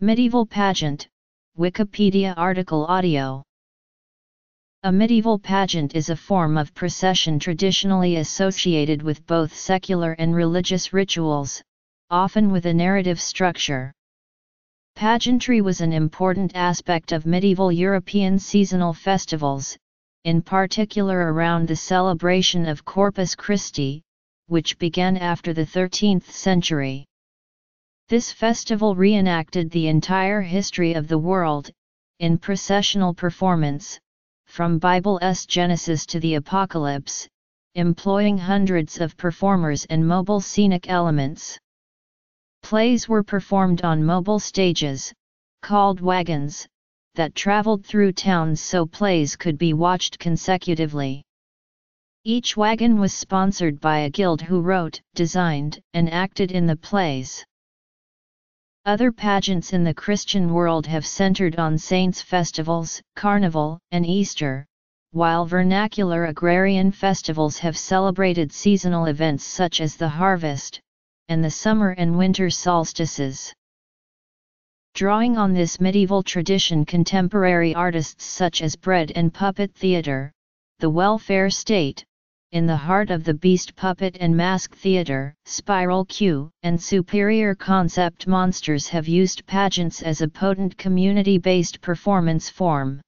Medieval pageant, Wikipedia article audio. A medieval pageant is a form of procession traditionally associated with both secular and religious rituals, often with a narrative structure. Pageantry was an important aspect of medieval European seasonal festivals, in particular around the celebration of Corpus Christi, which began after the 13th century. This festival reenacted the entire history of the world, in processional performance, from Bible's Genesis to the Apocalypse, employing hundreds of performers and mobile scenic elements. Plays were performed on mobile stages, called wagons, that traveled through towns so plays could be watched consecutively. Each wagon was sponsored by a guild who wrote, designed, and acted in the plays. Other pageants in the Christian world have centered on saints' festivals, Carnival, and Easter, while vernacular agrarian festivals have celebrated seasonal events such as the harvest, and the summer and winter solstices. Drawing on this medieval tradition, contemporary artists such as Bread and Puppet Theatre, the Welfare State, In the Heart of the Beast Puppet and Mask Theatre, Spiral Q, and Superior Concept Monsters have used pageants as a potent community-based performance form.